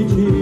Come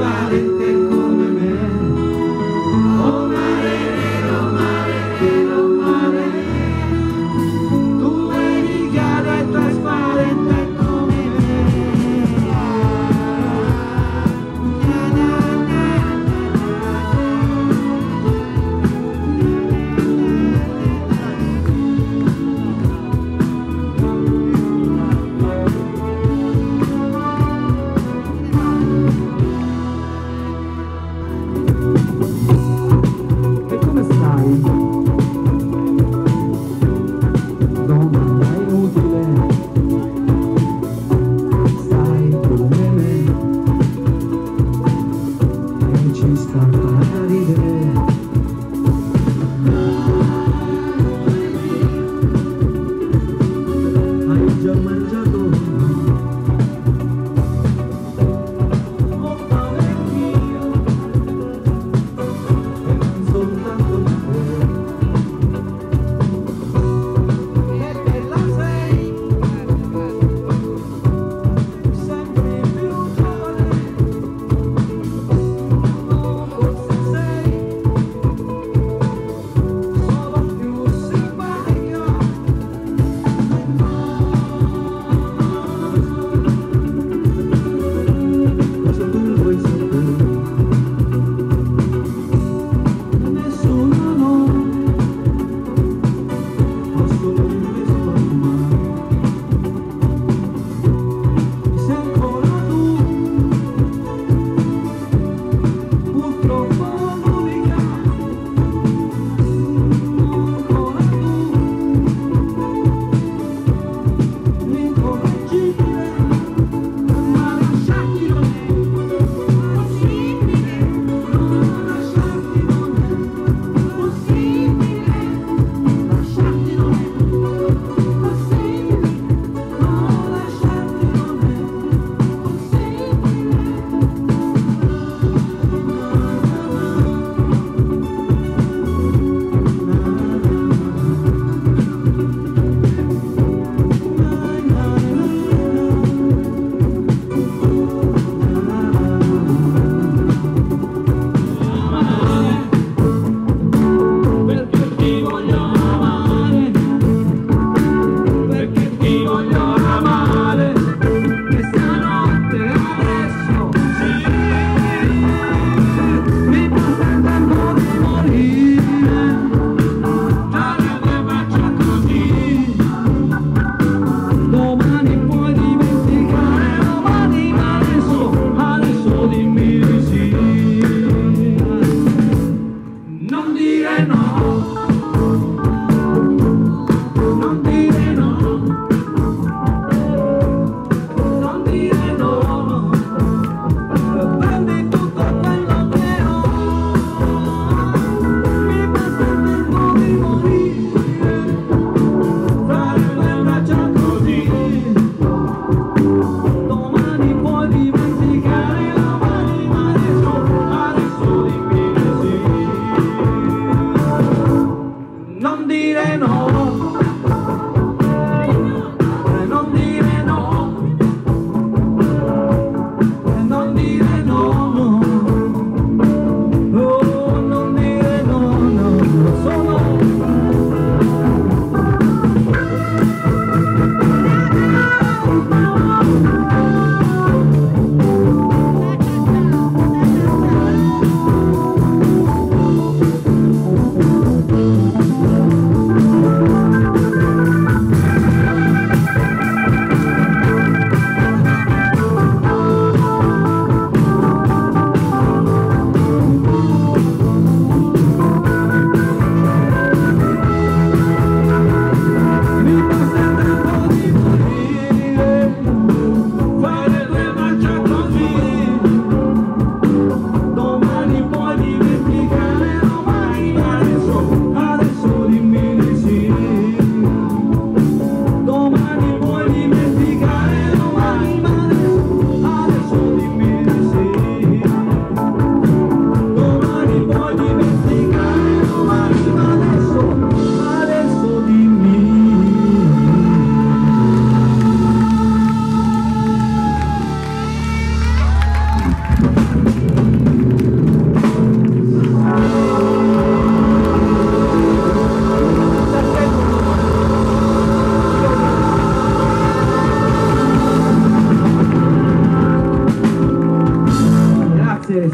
valente come me. Oh mare, tu eri chiara e trasparente come me.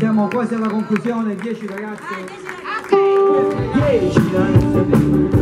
siamo quasi alla conclusione, 10 ragazze. 10 ragazze.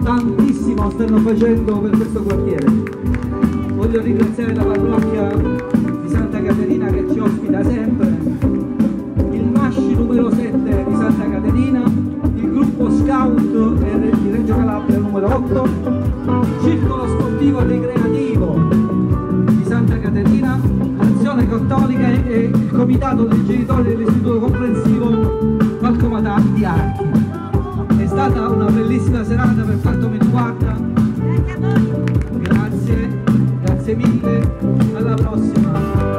tantissimo stanno facendo per questo quartiere. Voglio ringraziare la parrocchia di Santa Caterina che ci ospita sempre, il Masci numero 7 di Santa Caterina, il gruppo Scout di Reggio Calabria numero 8, il Circolo Sportivo Ricreativo di Santa Caterina, l'Azione Cattolica e il Comitato dei Genitori dell'Istituto Comprensivo Falcomatà di Archi. È stata una bellissima serata per quanto mi riguarda. Grazie, grazie mille, alla prossima.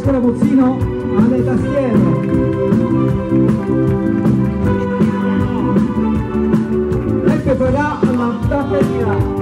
Serapuzzino alle tastiere, e che farà la tappettina.